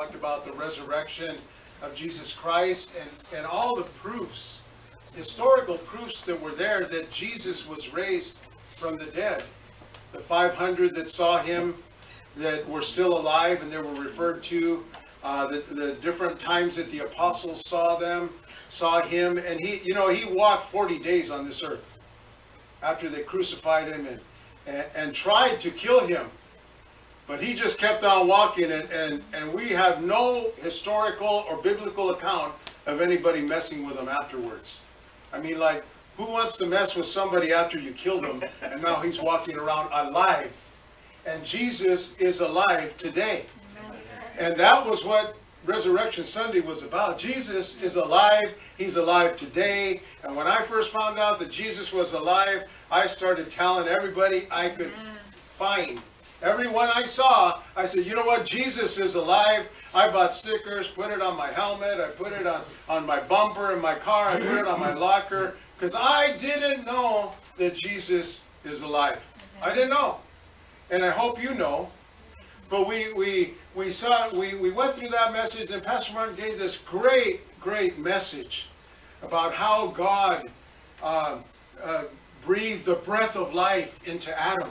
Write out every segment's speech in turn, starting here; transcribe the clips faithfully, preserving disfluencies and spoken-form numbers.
talked about the resurrection of Jesus Christ and, and all the proofs, historical proofs that were there that Jesus was raised from the dead. The five hundred that saw him, that were still alive, and they were referred to, uh, the, the different times that the apostles saw them, saw him, and he, you know, he walked forty days on this earth after they crucified him and, and, and tried to kill him. But he just kept on walking, and, and, and we have no historical or biblical account of anybody messing with him afterwards. I mean, like, who wants to mess with somebody after you killed him, and now he's walking around alive? And Jesus is alive today. And that was what Resurrection Sunday was about. Jesus is alive. He's alive today. And when I first found out that Jesus was alive, I started telling everybody I could find. Everyone I saw, I said, you know what? Jesus is alive. I bought stickers, put it on my helmet. I put it on, on my bumper in my car. I put it on my locker. Because I didn't know that Jesus is alive. I didn't know. And I hope you know. But we we we saw we, we went through that message, and Pastor Martin gave this great, great message about how God uh, uh, breathed the breath of life into Adam.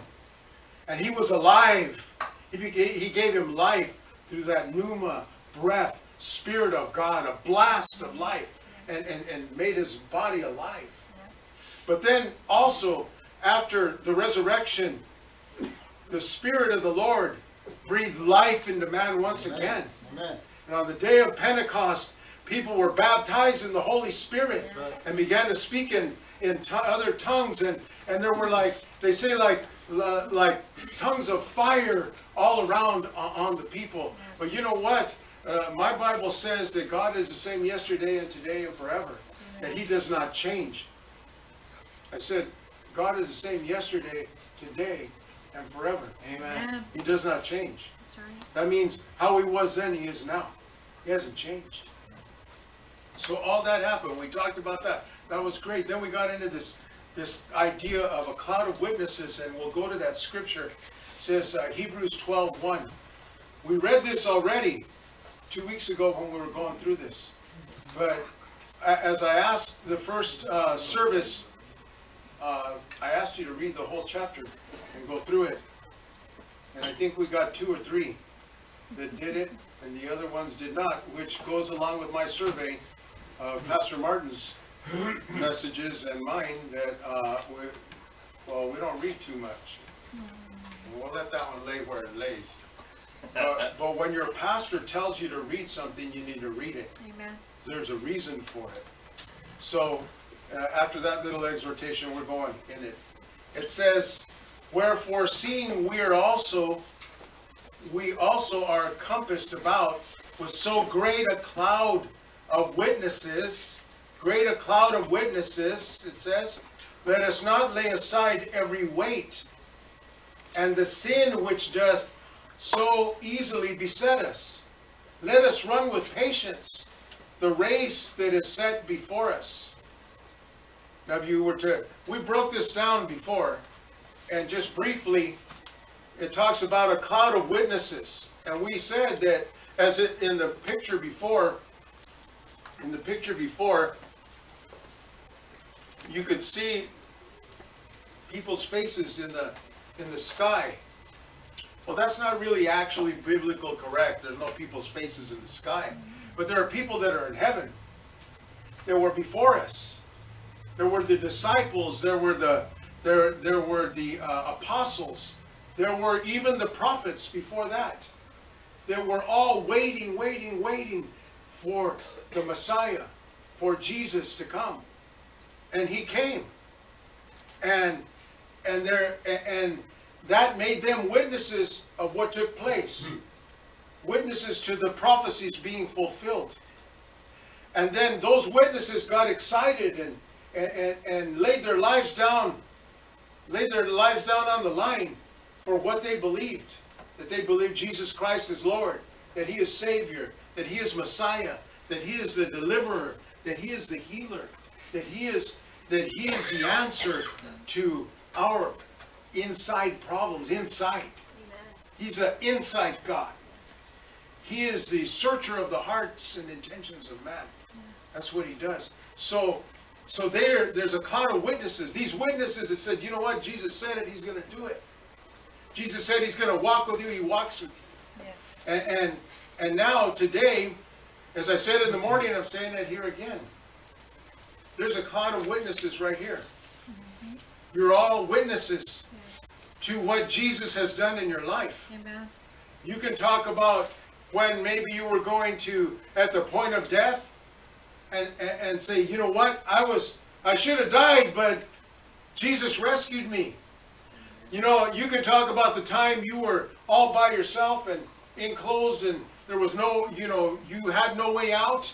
And he was alive. He, became, he gave him life through that pneuma, breath, Spirit of God, a blast of life, and, and, and made his body alive. But then also, after the resurrection, the Spirit of the Lord breathed life into man once Amen. again. Amen. And on the day of Pentecost, people were baptized in the Holy Spirit yes. and began to speak in, in other tongues. And, and there were like, they say like, like tongues of fire all around on the people. Yes. But you know what? Uh, my Bible says that God is the same yesterday and today and forever. Amen. That he does not change. I said, God is the same yesterday, today, and forever. Amen. Amen. He does not change. That's right. That means how he was then, he is now. He hasn't changed. So all that happened. We talked about that. That was great. Then we got into this this idea of a cloud of witnesses, and we'll go to that scripture. It says uh, Hebrews twelve one. We read this already two weeks ago when we were going through this. But as I asked the first uh, service, Uh, I asked you to read the whole chapter and go through it. And I think we got two or three that did it, and the other ones did not, which goes along with my survey of Pastor Martin's messages and mine that, uh, we, well, we don't read too much. And we'll let that one lay where it lays. But, but when your pastor tells you to read something, you need to read it. Amen. There's a reason for it. So, Uh, after that little exhortation, we're going in it. It says, wherefore seeing we are also, we also are compassed about with so great a cloud of witnesses, great a cloud of witnesses, it says, let us not lay aside every weight and the sin which doth so easily beset us. Let us run with patience the race that is set before us. Now, if you were to, we broke this down before, and just briefly, it talks about a cloud of witnesses. And we said that, as it, in the picture before, in the picture before, you could see people's faces in the, in the sky. Well, that's not really actually biblical correct. There's no people's faces in the sky. But there are people that are in heaven that were before us. There were the disciples, there were the, there, there were the uh, apostles, there were even the prophets before that. They were all waiting, waiting, waiting for the Messiah, for Jesus to come. And he came. And, and, there, and that made them witnesses of what took place. Witnesses to the prophecies being fulfilled. And then those witnesses got excited and And, and, and laid their lives down, laid their lives down on the line for what they believed. That they believed Jesus Christ is Lord, that he is Savior, that he is Messiah, that he is the deliverer, that he is the healer, that he is, that he is the answer to our inside problems, inside. He's an inside God. He is the searcher of the hearts and intentions of man. Yes. That's what he does. So, so there, there's a cloud of witnesses. These witnesses that said, you know what? Jesus said it. He's going to do it. Jesus said he's going to walk with you. He walks with you. Yes. And, and, and now today, as I said in the morning, I'm saying that here again. There's a cloud of witnesses right here. Mm-hmm. You're all witnesses. Yes. To what Jesus has done in your life. Amen. You can talk about when maybe you were going to, at the point of death, and, and, and say, you know what, I was, I should have died, but Jesus rescued me. You know, you can talk about the time you were all by yourself and enclosed, and there was no, you know, you had no way out.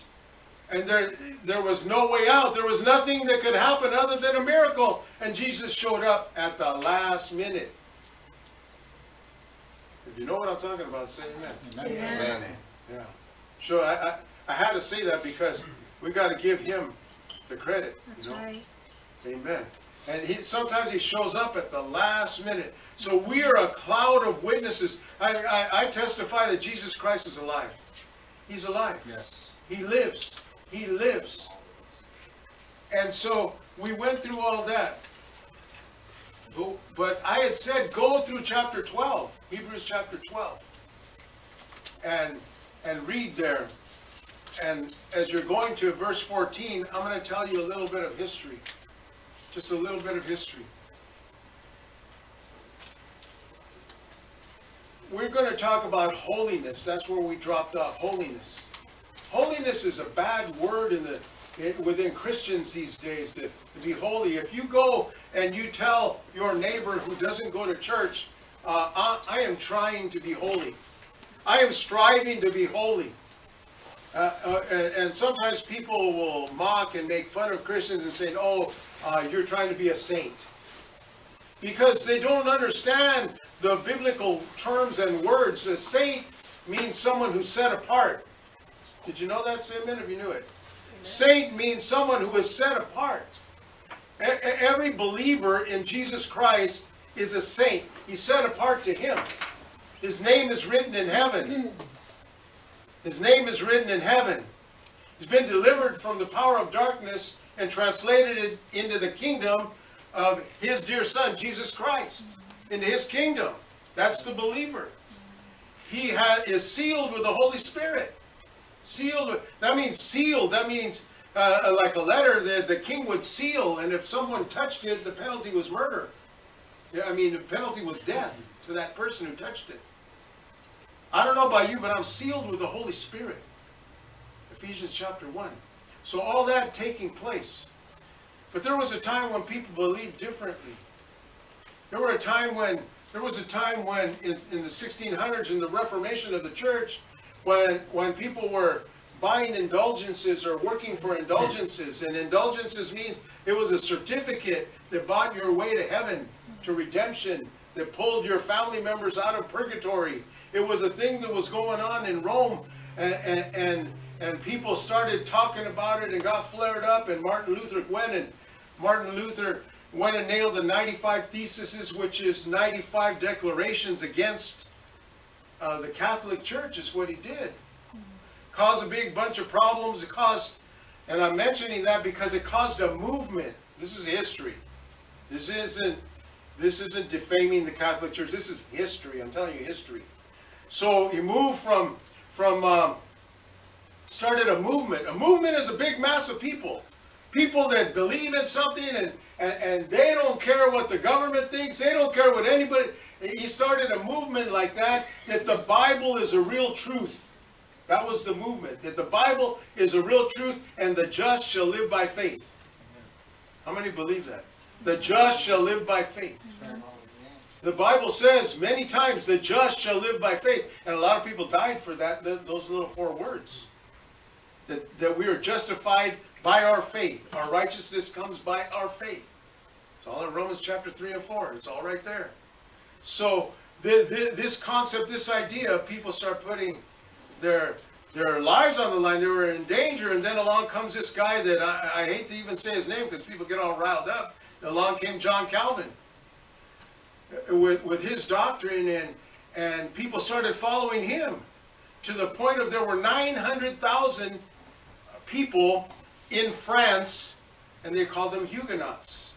And there, there was no way out. There was nothing that could happen other than a miracle. And Jesus showed up at the last minute. If you know what I'm talking about, say amen. Amen. Amen. Amen. Yeah. Sure, I, I, I had to say that because we got to give him the credit. That's, you know? Right. Amen. And he, sometimes he shows up at the last minute. So we are a cloud of witnesses. I, I, I testify that Jesus Christ is alive. He's alive. Yes. He lives. He lives. And so we went through all that. But I had said go through chapter twelve, Hebrews chapter twelve, and and read there. And as you're going to verse fourteen, I'm going to tell you a little bit of history. Just a little bit of history. We're going to talk about holiness. That's where we dropped off, holiness. Holiness is a bad word in the It, within Christians these days, to, to be holy. If you go and you tell your neighbor who doesn't go to church, uh, I, I am trying to be holy. I am striving to be holy. Uh, uh, and, and sometimes people will mock and make fun of Christians and say, oh, uh, you're trying to be a saint. Because they don't understand the biblical terms and words. A saint means someone who's set apart. Did you know that, Simon, if you knew it? Saint means someone who is set apart. Every believer in Jesus Christ is a saint. He's set apart to him. His name is written in heaven. His name is written in heaven. He's been delivered from the power of darkness and translated into the kingdom of his dear son, Jesus Christ, into his kingdom. That's the believer. He is sealed with the Holy Spirit. Sealed, that means sealed, that means uh, like a letter that the king would seal, and if someone touched it, the penalty was murder. I mean, the penalty was death to that person who touched it. I don't know about you, but I'm sealed with the Holy Spirit. Ephesians chapter one. So all that taking place. But there was a time when people believed differently. There were a time when, there was a time when in, in the sixteen hundreds, in the Reformation of the church, When, when people were buying indulgences or working for indulgences, and indulgences means it was a certificate that bought your way to heaven, to redemption, that pulled your family members out of purgatory. It was a thing that was going on in Rome, and, and, and, and people started talking about it and got flared up, and Martin Luther went and Martin Luther went and nailed the ninety-five Theses, which is ninety-five declarations against Uh, the Catholic Church, is what he did. Caused a big bunch of problems. It caused, and I'm mentioning that because it caused a movement. This is history. This isn't, this isn't defaming the Catholic Church. This is history. I'm telling you, history. So he moved from, from um, started a movement. A movement is a big mass of people. People that believe in something, and, and, and they don't care what the government thinks. They don't care what anybody... He started a movement like that, that the Bible is a real truth. That was the movement, that the Bible is a real truth, and the just shall live by faith. How many believe that? The just shall live by faith. The Bible says many times, the just shall live by faith. And a lot of people died for that, those little four words. That, that we are justified by our faith. Our righteousness comes by our faith. It's all in Romans chapter three and four. It's all right there. So the, the, this concept, this idea, people start putting their, their lives on the line. They were in danger, and then along comes this guy that I, I hate to even say his name because people get all riled up. Along came John Calvin with, with his doctrine, and, and people started following him. to the point of there were nine hundred thousand people in France, and they called them Huguenots.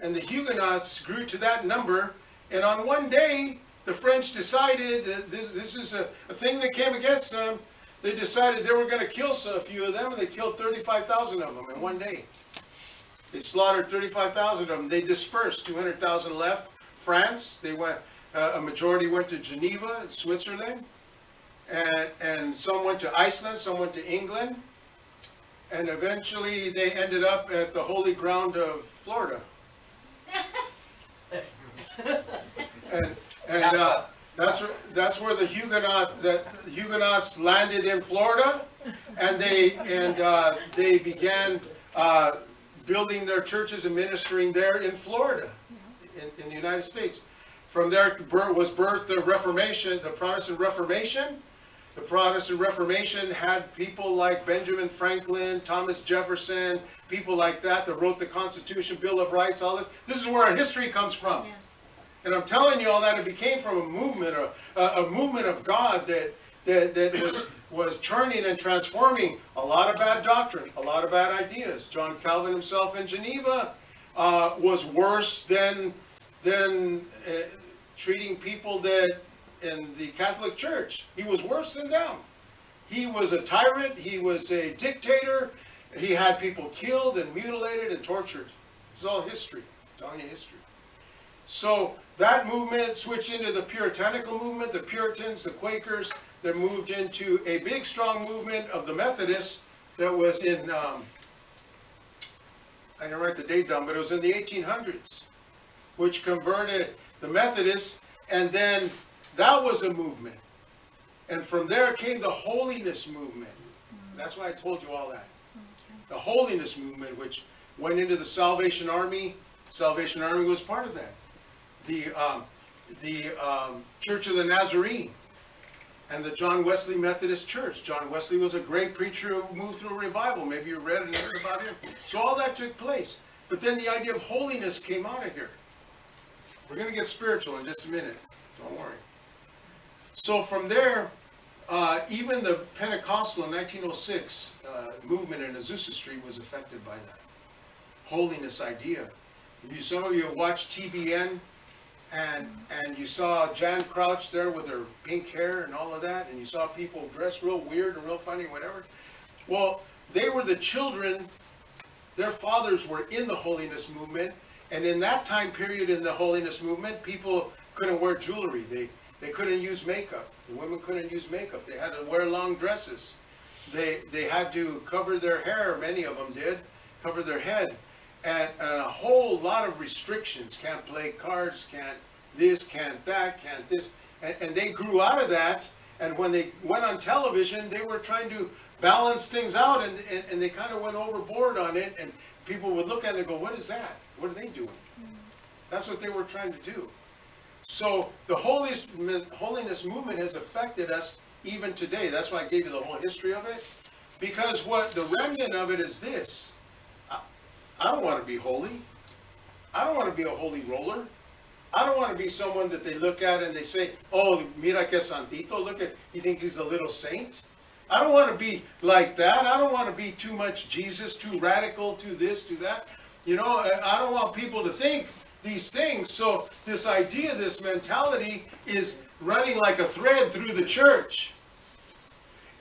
And the Huguenots grew to that number, and on one day, the French decided, uh, this, this is a, a thing that came against them, they decided they were going to kill a few of them, and they killed thirty-five thousand of them in one day. They slaughtered thirty-five thousand of them. They dispersed, two hundred thousand left France. They went, uh, a majority went to Geneva and Switzerland, and, and some went to Iceland, some went to England, and eventually they ended up at the holy ground of Florida. and, And uh, that's where, that's where the Huguenots that Huguenots landed in Florida, and they and uh, they began uh, building their churches and ministering there in Florida, in, in the United States. From there was birthed the Reformation, the Protestant Reformation. The Protestant Reformation had people like Benjamin Franklin, Thomas Jefferson, people like that that wrote the Constitution, Bill of Rights, all this. This is where our history comes from. Yes. And I'm telling you all that it became from a movement, a, a movement of God that, that, that was, was churning and transforming a lot of bad doctrine, a lot of bad ideas. John Calvin himself in Geneva uh, was worse than, than uh, treating people that in the Catholic Church. He was worse than them. He was a tyrant. He was a dictator. He had people killed and mutilated and tortured. It's all history. It's all your history. So that movement switched into the Puritanical movement, the Puritans, the Quakers, that moved into a big strong movement of the Methodists that was in, um, I didn't write the date down, but it was in the eighteen hundreds, which converted the Methodists, and then that was a movement. And from there came the Holiness movement. That's why I told you all that. The Holiness movement, which went into the Salvation Army. Salvation Army was part of that. The, um, the um, Church of the Nazarene and the John Wesley Methodist Church. John Wesley was a great preacher who moved through a revival. Maybe you read and heard about him. So all that took place. But then the idea of holiness came out of here. We're going to get spiritual in just a minute. Don't worry. So from there, uh, even the Pentecostal in nineteen oh six uh, movement in Azusa Street was affected by that holiness idea. You, some of you watched T B N, and and you saw Jan Crouch there with her pink hair and all of that, and you saw people dressed real weird and real funny, whatever. Well, they were the children, their fathers were in the holiness movement, and in that time period in the holiness movement, people couldn't wear jewelry, they, they couldn't use makeup, the women couldn't use makeup, they had to wear long dresses, they, they had to cover their hair, many of them did, cover their head. And, and a whole lot of restrictions. Can't play cards, can't this, can't that, can't this. And, and they grew out of that. And when they went on television, they were trying to balance things out. And, and, and they kind of went overboard on it. And people would look at it and go, what is that? What are they doing? Mm-hmm. That's what they were trying to do. So the holiness, holiness movement has affected us even today. That's why I gave you the whole history of it. Because what the remnant of it is this. I don't want to be holy. I don't want to be a holy roller. I don't want to be someone that they look at and they say, oh, mira que santito, look at, he thinks he's a little saint. I don't want to be like that. I don't want to be too much Jesus, too radical, too this, too that. You know, I don't want people to think these things. So this idea, this mentality is running like a thread through the church.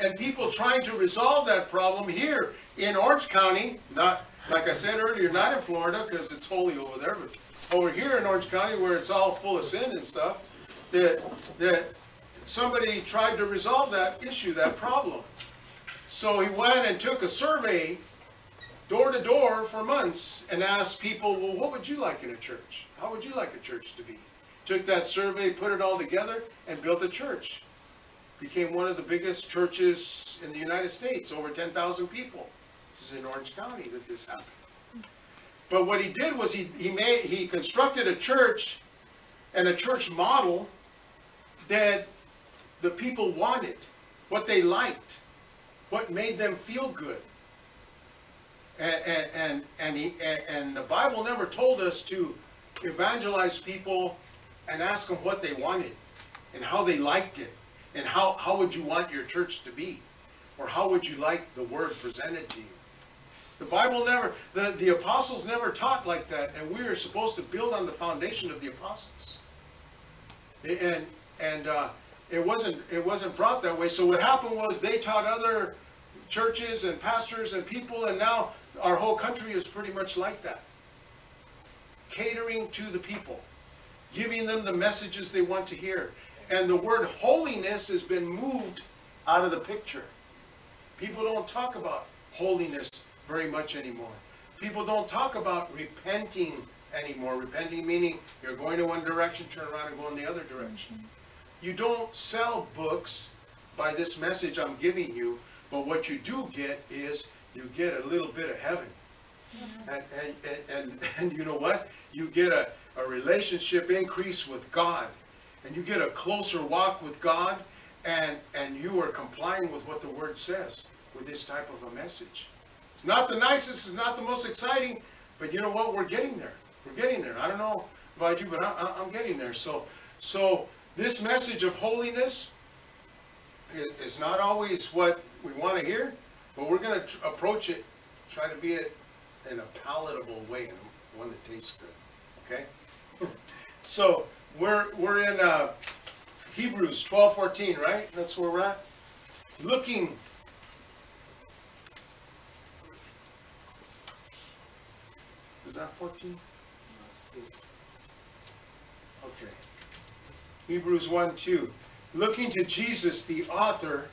And people trying to resolve that problem here in Orange County, not, like I said earlier, not in Florida, because it's holy over there, but over here in Orange County where it's all full of sin and stuff, that, that somebody tried to resolve that issue, that problem. So he went and took a survey door to door for months and asked people, well, what would you like in a church? How would you like a church to be? Took that survey, put it all together, and built a church. Became one of the biggest churches in the United States, over ten thousand people. This is in Orange County that this happened. But what he did was he, he, made, he constructed a church and a church model that the people wanted, what they liked, what made them feel good. And, and, and, and, he, and, and the Bible never told us to evangelize people and ask them what they wanted and how they liked it. And how, how would you want your church to be? Or how would you like the word presented to you? The Bible never, the, the apostles never taught like that, and we are supposed to build on the foundation of the apostles. And, and uh, it, wasn't, it wasn't brought that way. So what happened was they taught other churches and pastors and people, and now our whole country is pretty much like that. Catering to the people, giving them the messages they want to hear. And the word holiness has been moved out of the picture. People don't talk about holiness very much anymore. People don't talk about repenting anymore. Repenting meaning you're going in one direction, turn around and go in the other direction. You don't sell books by this message I'm giving you, but what you do get is you get a little bit of heaven. And, and, and, and, and you know what? You get a, a relationship increase with God. And you get a closer walk with God, and, and you are complying with what the Word says with this type of a message. It's not the nicest, it's not the most exciting, but you know what? We're getting there. We're getting there. I don't know about you, but I, I'm getting there. So, so this message of holiness is, is not always what we want to hear, but we're going to approach it, try to be it in a palatable way, and one that tastes good. Okay? So, We're, we're in uh, Hebrews twelve fourteen, right? That's where we're at. Looking, is that fourteen? Okay. Hebrews one two. Looking to Jesus, the author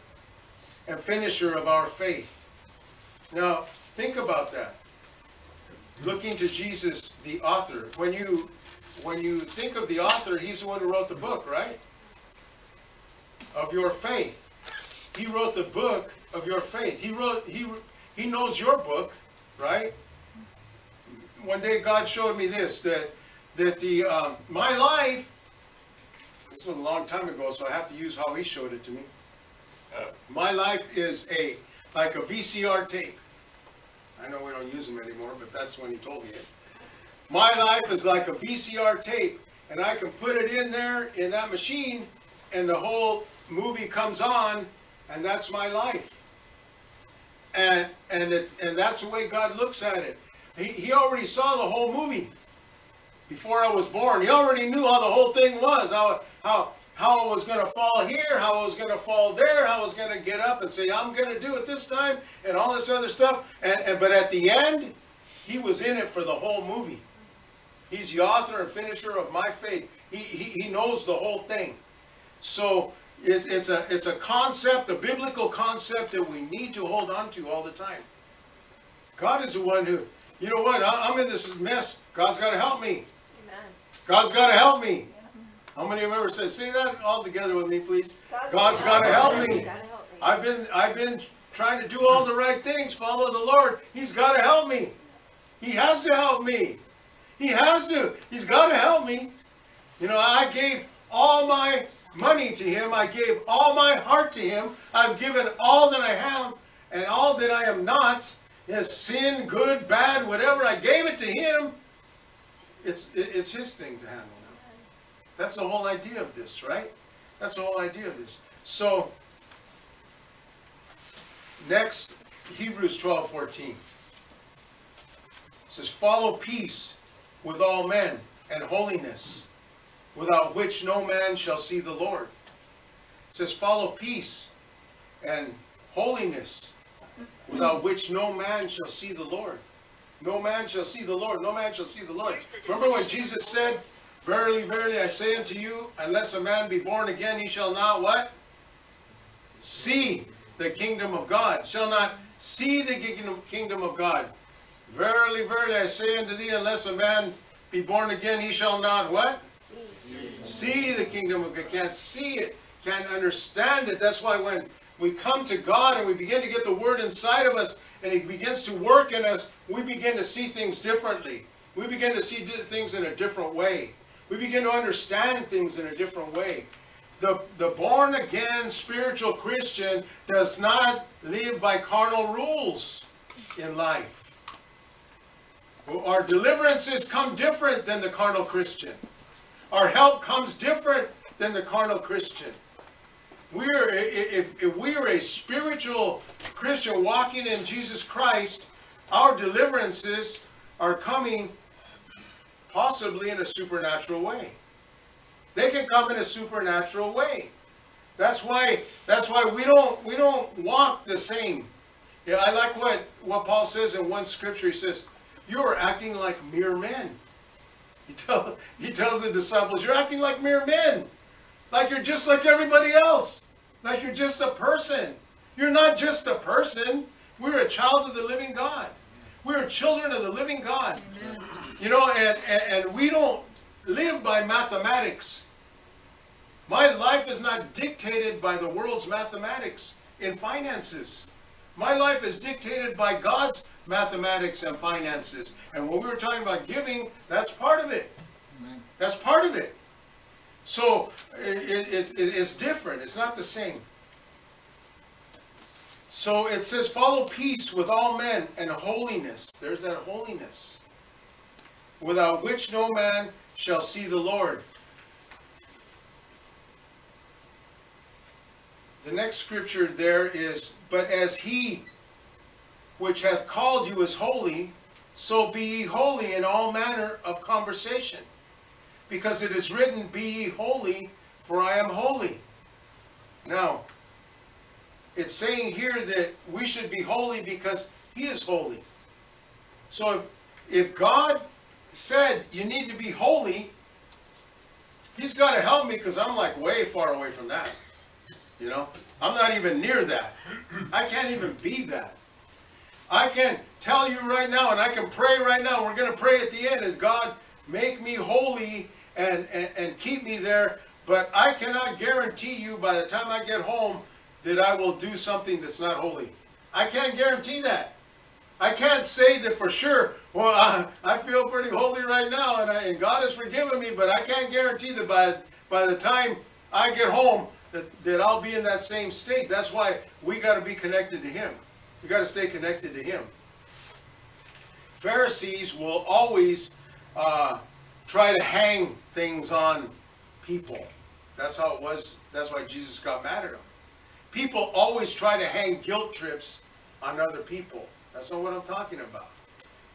and finisher of our faith. Now, think about that. Looking to Jesus, the author. When you When you think of the author, he's the one who wrote the book, right? Of your faith. He wrote the book of your faith. He wrote, he, he knows your book, right? One day God showed me this, that, that the, um, my life, this was a long time ago, so I have to use how he showed it to me. Uh, my life is a, like a V C R tape. I know we don't use them anymore, but that's when he told me it. My life is like a V C R tape, and I can put it in there, in that machine, and the whole movie comes on, and that's my life. And, and, it, and that's the way God looks at it. He, he already saw the whole movie before I was born. He already knew how the whole thing was, how, how, how I was going to fall here, how I was going to fall there, how I was going to get up and say, I'm going to do it this time, and all this other stuff. And, and, but at the end, he was in it for the whole movie. He's the author and finisher of my faith. He, he, he knows the whole thing. So it's, it's, a, it's a concept, a biblical concept that we need to hold on to all the time. God is the one who, you know what, I'm in this mess. God's got to help me. Amen. God's got to help me. How many of you ever said, say that all together with me, please? God's got to help me. I've been, I've been trying to do all the right things, follow the Lord. He's got to help me. He has to help me. He has to. He's got to help me. You know, I gave all my money to him. I gave all my heart to him. I've given all that I have and all that I am not. Yes, sin, good, bad, whatever. I gave it to him. It's, it's his thing to handle now. That's the whole idea of this, right? That's the whole idea of this. So, next, Hebrews twelve fourteen. It says, follow peace with all men, and holiness, without which no man shall see the Lord. It says, follow peace and holiness, without which no man shall see the Lord. No man shall see the Lord. No man shall see the Lord. Remember when Jesus said, verily, verily, I say unto you, unless a man be born again, he shall not what? See the kingdom of God. Shall not see the kingdom of God. Verily, verily, I say unto thee, unless a man be born again, he shall not what? See, see the kingdom of God. Can't see it. Can't understand it. That's why when we come to God and we begin to get the Word inside of us and it begins to work in us, we begin to see things differently. We begin to see things in a different way. We begin to understand things in a different way. The, the born-again spiritual Christian does not live by carnal rules in life. Our deliverances come different than the carnal Christian. Our help comes different than the carnal Christian. We're if, if we are a spiritual Christian walking in Jesus Christ, our deliverances are coming possibly in a supernatural way. They can come in a supernatural way. That's why that's why we don't we don't walk the same. Yeah, I like what, what Paul says in one scripture. He says, you are acting like mere men. He, tell, he tells the disciples, you're acting like mere men. Like you're just like everybody else. Like you're just a person. You're not just a person. We're a child of the living God. We're children of the living God. Amen. You know, and, and, and we don't live by mathematics. My life is not dictated by the world's mathematics in finances. My life is dictated by God's mathematics and finances. And when we were talking about giving, that's part of it. Amen. That's part of it. So it, it, it, it's different. It's not the same. So it says, follow peace with all men and holiness. There's that holiness. Without which no man shall see the Lord. The next scripture there is, but as he which hath called you is holy, so be ye holy in all manner of conversation. Because it is written, be ye holy, for I am holy. Now, it's saying here that we should be holy because he is holy. So if, if God said you need to be holy, he's got to help me because I'm like way far away from that. You know, I'm not even near that. I can't even be that. I can tell you right now, and I can pray right now. We're going to pray at the end, and God, make me holy and, and, and keep me there. But I cannot guarantee you by the time I get home that I will do something that's not holy. I can't guarantee that. I can't say that for sure. Well, I, I feel pretty holy right now, and, I, and God has forgiven me, but I can't guarantee that by, by the time I get home that, that I'll be in that same state. That's why we got to be connected to him. We got to stay connected to him. Pharisees will always uh, try to hang things on people. That's how it was. That's why Jesus got mad at them. People always try to hang guilt trips on other people. That's not what I'm talking about.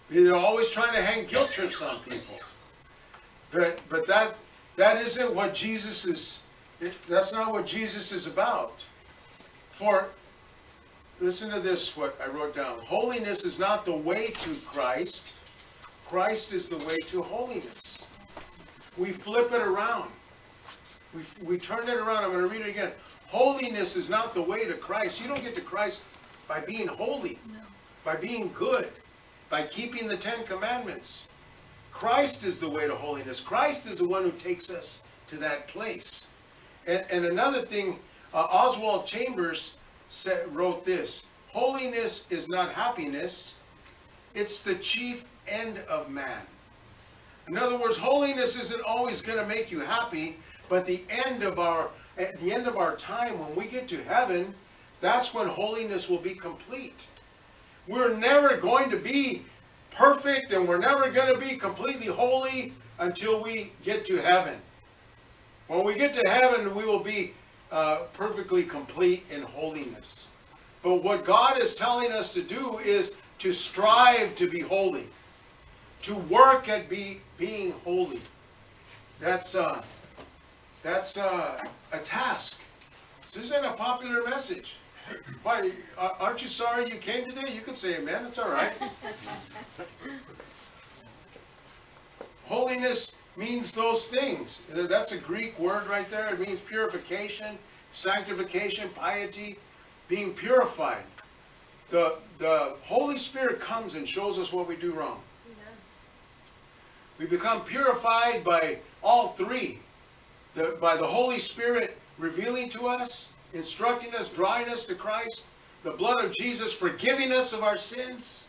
They're always trying to hang guilt trips on people. But, but that, that isn't what Jesus is, it, that's not what Jesus is about. For, listen to this, what I wrote down. Holiness is not the way to Christ. Christ is the way to holiness. We flip it around. We, we turn it around. I'm going to read it again. Holiness is not the way to Christ. You don't get to Christ by being holy, no. By being good, by keeping the Ten Commandments. Christ is the way to holiness. Christ is the one who takes us to that place. And, and another thing, uh, Oswald Chambers said, wrote this, holiness is not happiness. It's the chief end of man. In other words, holiness isn't always going to make you happy, but the end of our At the end of our time, when we get to heaven, that's when holiness will be complete. We're never going to be perfect, and we're never going to be completely holy until we get to heaven. When we get to heaven, we will be uh, perfectly complete in holiness. But what God is telling us to do is to strive to be holy, to work at be, being holy. That's... Uh, That's uh, a task. This isn't a popular message. Why, aren't you sorry you came today? You can say amen, it's all right. Holiness means those things. That's a Greek word right there. It means purification, sanctification, piety, being purified. The, the Holy Spirit comes and shows us what we do wrong. Yeah. We become purified by all three. The, by the Holy Spirit revealing to us, instructing us, drawing us to Christ, the blood of Jesus forgiving us of our sins,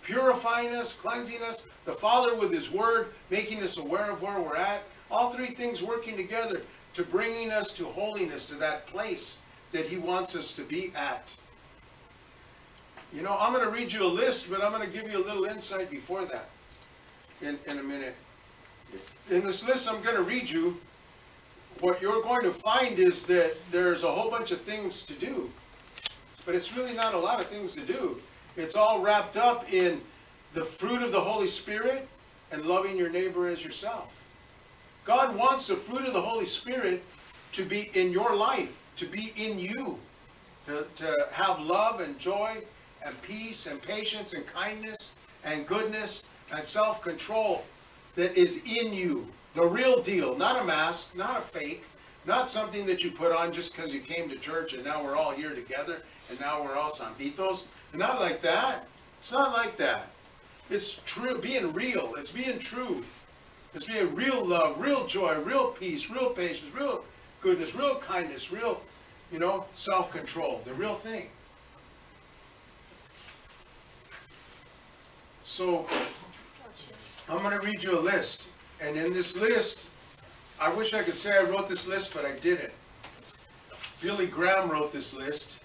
purifying us, cleansing us, the Father with his word, making us aware of where we're at. All three things working together to bringing us to holiness, to that place that he wants us to be at. You know, I'm going to read you a list, but I'm going to give you a little insight before that in, in a minute. In this list I'm going to read you, what you're going to find is that there's a whole bunch of things to do, but it's really not a lot of things to do. It's all wrapped up in the fruit of the Holy Spirit and loving your neighbor as yourself. God wants the fruit of the Holy Spirit to be in your life, to be in you, to, to have love and joy and peace and patience and kindness and goodness and self-control that is in you. The real deal, not a mask, not a fake, not something that you put on just because you came to church and now we're all here together and now we're all santitos. Not like that. It's not like that. It's true, being real. It's being true. It's being real love, real joy, real peace, real patience, real goodness, real kindness, real, you know, self-control, the real thing. So I'm going to read you a list. And in this list, I wish I could say I wrote this list, but I didn't. Billy Graham wrote this list,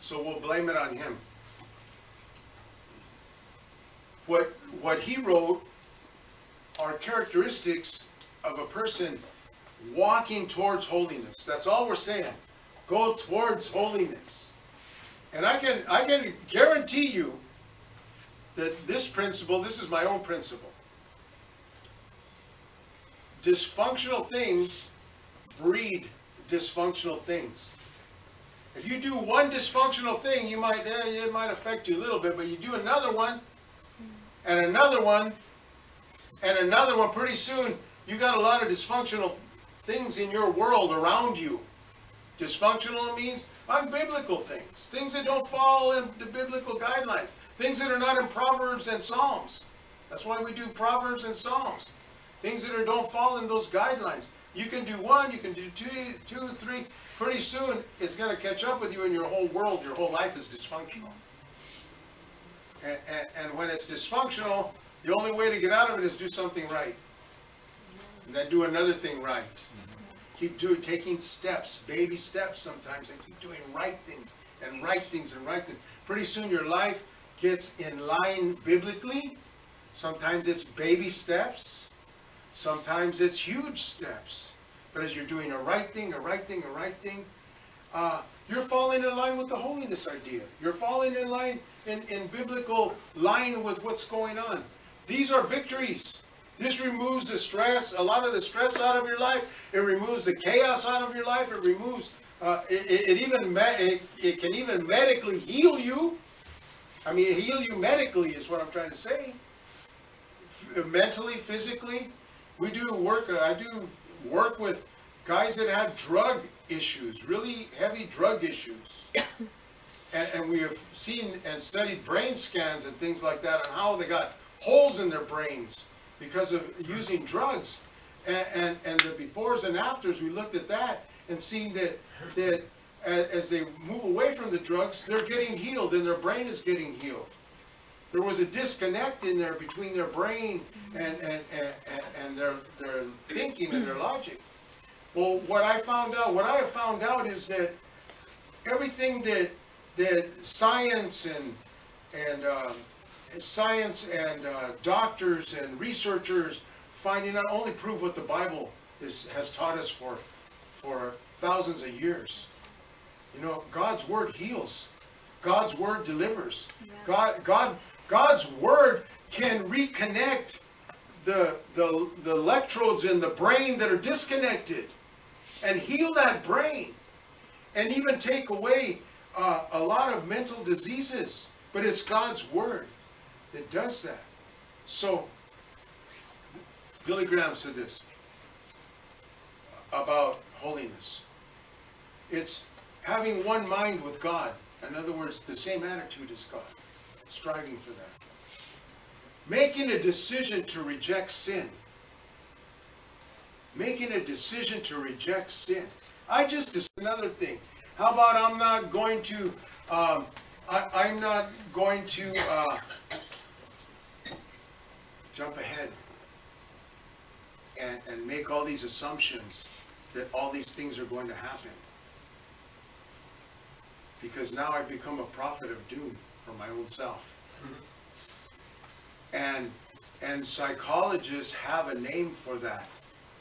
so we'll blame it on him. What, what he wrote are characteristics of a person walking towards holiness. That's all we're saying. Go towards holiness. And I can, I can guarantee you that this principle, this is my own principle. Dysfunctional things breed dysfunctional things. If you do one dysfunctional thing, you might, eh, it might affect you a little bit, but you do another one, and another one, and another one, pretty soon you got a lot of dysfunctional things in your world around you. Dysfunctional means unbiblical things, things that don't follow into biblical guidelines, things that are not in Proverbs and Psalms. That's why we do Proverbs and Psalms. Things that are, don't fall in those guidelines. You can do one, you can do two, two, three. Pretty soon, it's going to catch up with you and your whole world, your whole life is dysfunctional. And, and, and when it's dysfunctional, the only way to get out of it is do something right. And then do another thing right. Keep doing, taking steps, baby steps sometimes, and keep doing right things, and right things, and right things. Pretty soon, your life gets in line biblically. Sometimes it's baby steps. Sometimes it's huge steps, but as you're doing a right thing, a right thing, a right thing, uh, you're falling in line with the holiness idea. You're falling in line, in, in biblical line with what's going on. These are victories. This removes the stress, a lot of the stress out of your life. It removes the chaos out of your life. It removes, uh, it, it, even me it, it can even medically heal you. I mean, heal you medically is what I'm trying to say. F- mentally, physically. We do work, I do work with guys that have drug issues, really heavy drug issues. and, and we have seen and studied brain scans and things like that on how they got holes in their brains because of using drugs. And, and, and the befores and afters, we looked at that and seen that, that as they move away from the drugs, they're getting healed and their brain is getting healed. There was a disconnect in there between their brain and, and, and, and their, their thinking and their logic. Well, what I found out, what I have found out is that everything that, that science and, and, uh, science and uh, doctors and researchers finding out only prove what the Bible is, has taught us for, for thousands of years. You know, God's Word heals. God's Word delivers. Yeah. God, God, God's Word can reconnect the, the, the electrodes in the brain that are disconnected and heal that brain and even take away uh, a lot of mental diseases. But it's God's Word that does that. So, Billy Graham said this about holiness. It's having one mind with God. In other words, the same attitude as God, striving for that. Making a decision to reject sin. Making a decision to reject sin. I just, another thing. How about I'm not going to, um, I, I'm not going to uh, jump ahead and, and make all these assumptions that all these things are going to happen. Because now I've become a prophet of doom for my own self. And, and psychologists have a name for that.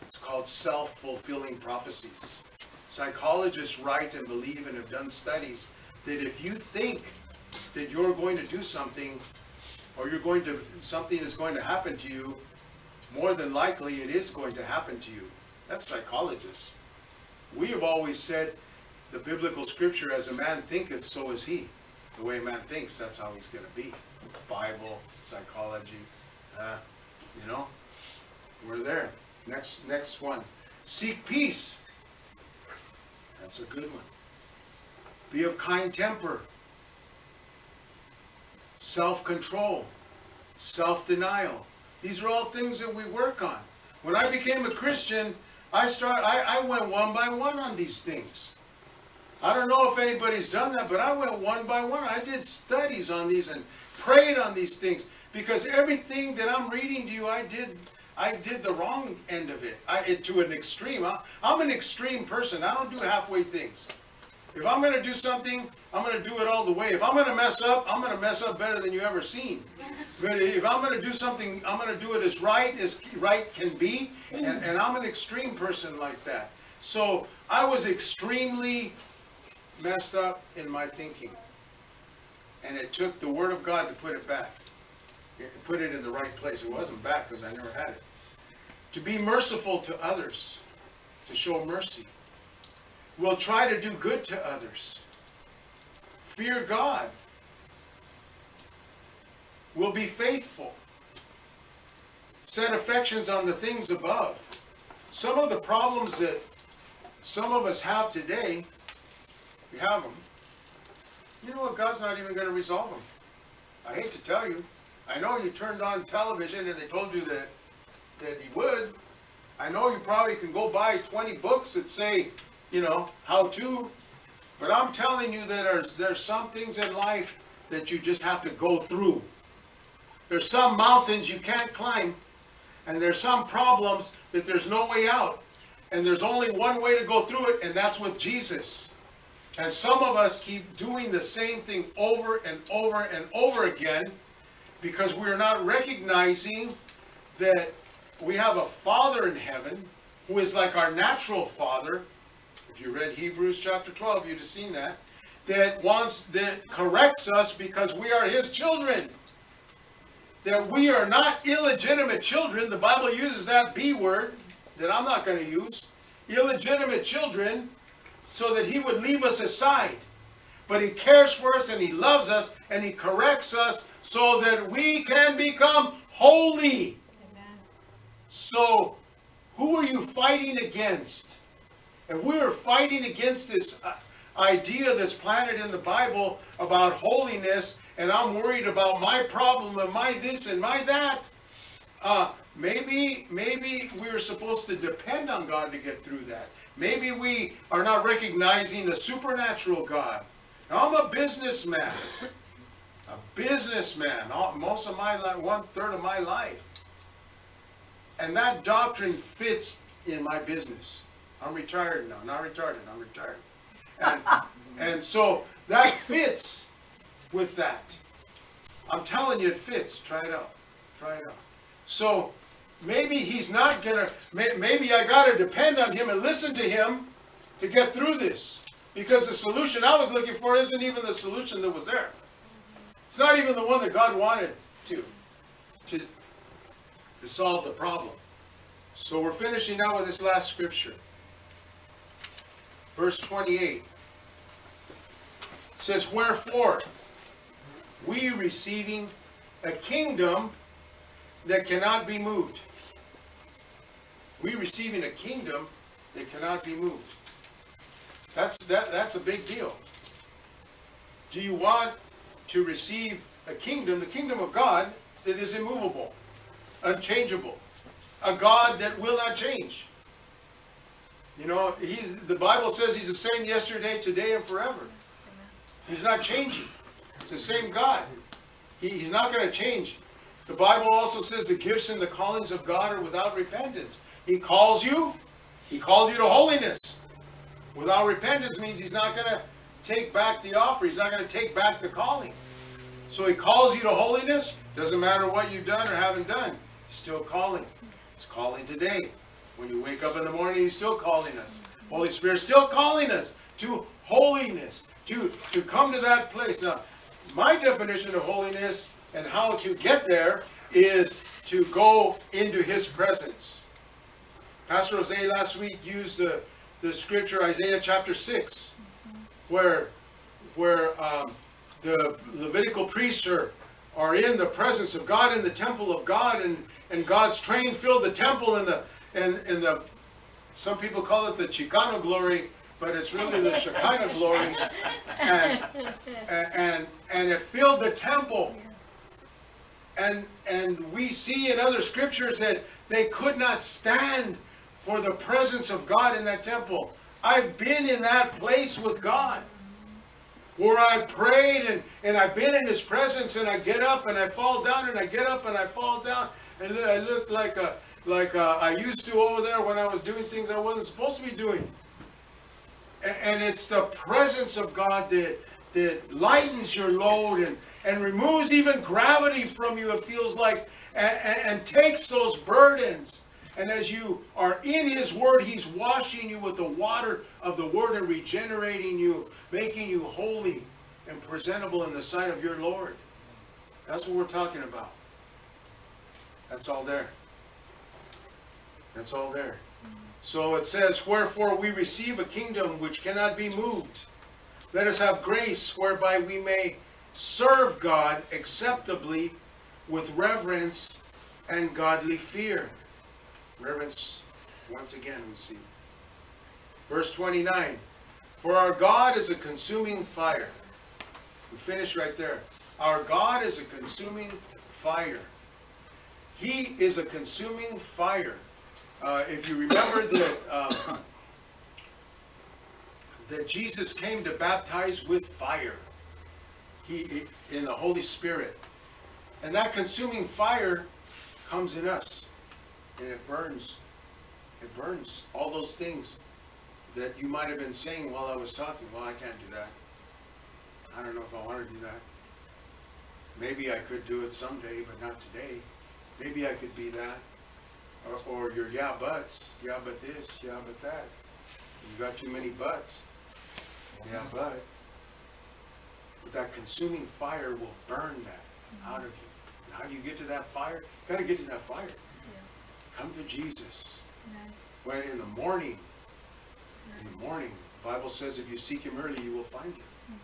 It's called self-fulfilling prophecies. Psychologists write and believe and have done studies that if you think that you're going to do something, or you're going to, something is going to happen to you, more than likely it is going to happen to you. That's psychologists. We have always said the biblical scripture, as a man thinketh, so is he. The way a man thinks, that's how he's going to be. Bible, psychology, uh, you know, we're there. Next, next one. Seek peace. That's a good one. Be of kind temper. Self-control, self-denial. These are all things that we work on. When I became a Christian, I start, I, I went one by one on these things. I don't know if anybody's done that, but I went one by one. I did studies on these and prayed on these things, because everything that I'm reading to you, I did, I did the wrong end of it, I, it to an extreme. I, I'm an extreme person. I don't do halfway things. If I'm going to do something, I'm going to do it all the way. If I'm going to mess up, I'm going to mess up better than you ever seen. But if I'm going to do something, I'm going to do it as right as right can be. And, and I'm an extreme person like that. So I was extremely messed up in my thinking. And it took the Word of God to put it back. It put it in the right place. It wasn't back because I never had it. To be merciful to others. To show mercy. We'll try to do good to others. Fear God. We'll be faithful. Set affections on the things above. Some of the problems that some of us have today, we have them. You know what? God's not even going to resolve them. I hate to tell you. I know you turned on television and they told you that, that He would. I know you probably can go buy twenty books that say, you know, how to. But I'm telling you that there's, there's some things in life that you just have to go through. There's some mountains you can't climb. And there's some problems that there's no way out. And there's only one way to go through it, and that's with Jesus. And some of us keep doing the same thing over and over and over again because we're not recognizing that we have a Father in heaven who is like our natural Father. If you read Hebrews chapter twelve, you'd have seen that. That wants, that corrects us because we are His children. That we are not illegitimate children. The Bible uses that B word that I'm not going to use. Illegitimate children, so that He would leave us aside. But He cares for us and He loves us and He corrects us so that we can become holy. Amen. So, who are you fighting against? And we are fighting against this idea that's planted in the Bible about holiness, and I'm worried about my problem and my this and my that. Uh, maybe, maybe we're supposed to depend on God to get through that. Maybe we are not recognizing the supernatural God. Now, I'm a businessman. A businessman. Most of my life, one third of my life. And that doctrine fits in my business. I'm retired now. Not retarded. I'm retired. And, and so that fits with that. I'm telling you, it fits. Try it out. Try it out. So maybe He's not going to, maybe I got to depend on Him and listen to Him to get through this. Because the solution I was looking for isn't even the solution that was there. It's not even the one that God wanted to, to, to solve the problem. So we're finishing now with this last scripture. Verse twenty-eight says, wherefore, we receiving a kingdom that cannot be moved. We receiving a kingdom that cannot be moved. That's, that, that's a big deal. Do you want to receive a kingdom, the kingdom of God, that is immovable, unchangeable, a God that will not change? You know, he's, the Bible says He's the same yesterday, today, and forever. He's not changing. It's the same God. He, he's not going to change. The Bible also says the gifts and the callings of God are without repentance. He calls you. He called you to holiness. Without repentance means He's not going to take back the offer. He's not going to take back the calling. So He calls you to holiness. Doesn't matter what you've done or haven't done. He's still calling. He's calling today. When you wake up in the morning, He's still calling us. Holy Spirit still calling us to holiness, to, to come to that place. Now, my definition of holiness and how to get there is to go into His presence. Pastor Jose last week used the, the scripture Isaiah chapter six, where, where um, the Levitical priests are, are in the presence of God, in the temple of God, and, and God's train filled the temple, and the, and, and the, some people call it the Chicano glory, but it's really the Shekinah glory, and, and, and it filled the temple. And, and we see in other scriptures that they could not stand for the presence of God in that temple. I've been in that place with God, where I prayed and, and I've been in His presence, and I get up and I fall down, and I get up and I fall down. And I look like, a, like a, I used to over there when I was doing things I wasn't supposed to be doing. And it's the presence of God that, that lightens your load and, and removes even gravity from you, it feels like, and, and takes those burdens. And as you are in His Word, He's washing you with the water of the Word and regenerating you, making you holy and presentable in the sight of your Lord. That's what we're talking about. That's all there. That's all there. So it says, wherefore we receive a kingdom which cannot be moved. Let us have grace whereby we may serve God acceptably with reverence and godly fear. Reverence, once again, we see. Verse twenty-nine, for our God is a consuming fire. We finish right there. Our God is a consuming fire. He is a consuming fire. Uh, if you remember that, uh, that Jesus came to baptize with fire, he, in the Holy Spirit. And that consuming fire comes in us. And it burns. It burns. All those things that you might have been saying while I was talking. Well, I can't do that. I don't know if I want to do that. Maybe I could do it someday, but not today. Maybe I could be that. Or, or your yeah buts, yeah but this, yeah but that. You got too many buts. Yeah but. But that consuming fire will burn that out of you. And how do you get to that fire? You got to get to that fire. Yeah. Come to Jesus. Amen. When in the morning, Amen. in the morning, the Bible says if you seek Him early, you will find Him. Amen.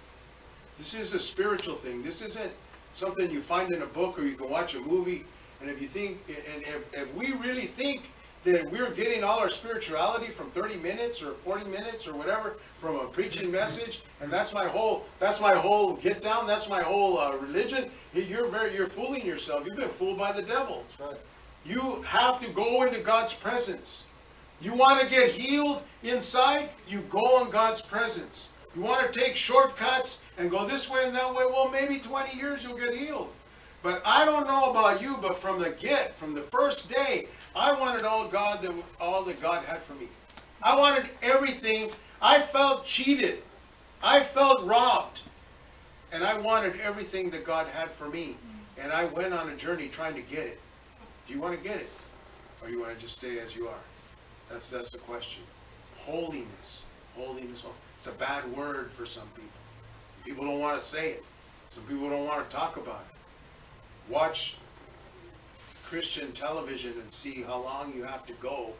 This is a spiritual thing. This isn't something you find in a book or you can watch a movie. And if you think, and if, if we really think that we're getting all our spirituality from thirty minutes or forty minutes or whatever from a preaching message, and that's my whole, that's my whole get down, that's my whole uh, religion, you're very, you're fooling yourself. You've been fooled by the devil. That's right. You have to go into God's presence. You want to get healed inside? You go in God's presence. You want to take shortcuts and go this way and that way? Well, maybe twenty years you'll get healed. But I don't know about you, but from the get, from the first day, I wanted all God that, all that God had for me. I wanted everything. I felt cheated. I felt robbed. And I wanted everything that God had for me. And I went on a journey trying to get it. Do you want to get it? Or you want to just stay as you are? That's, that's the question. Holiness. Holiness. It's a bad word for some people. People don't want to say it. Some people don't want to talk about it. Watch Christian television and see how long you have to go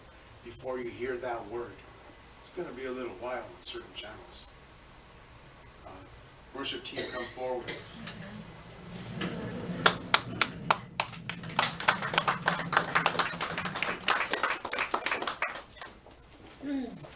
before you hear that word. It's going to be a little while on certain channels. Uh, worship team, come forward. Mm.